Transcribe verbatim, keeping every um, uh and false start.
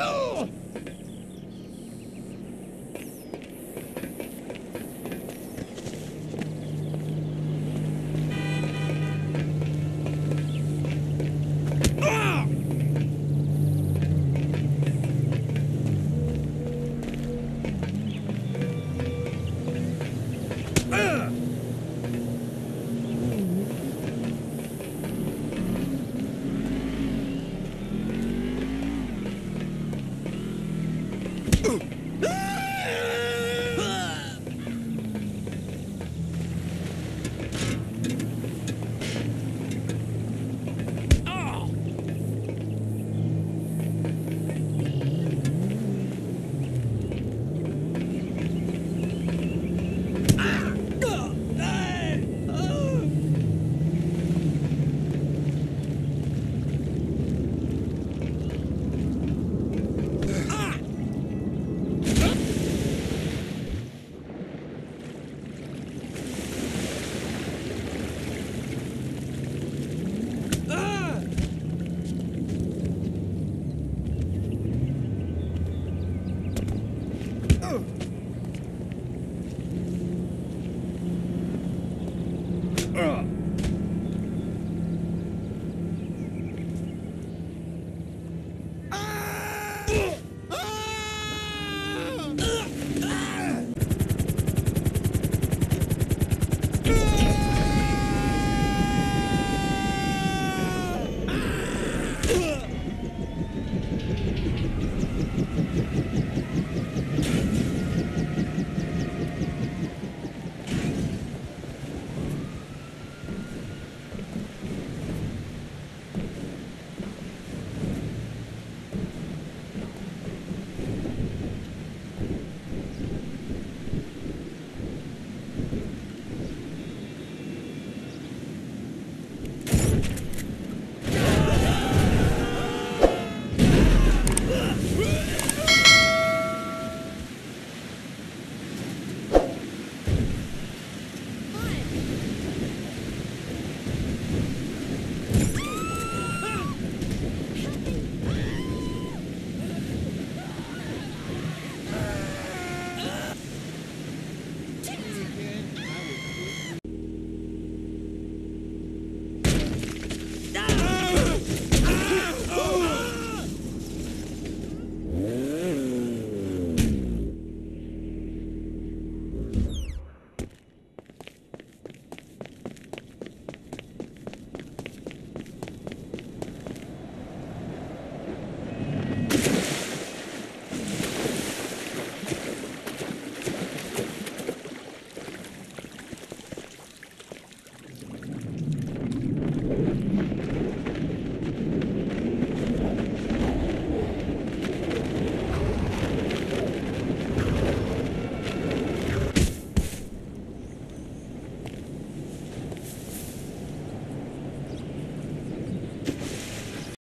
Oh! Ooh!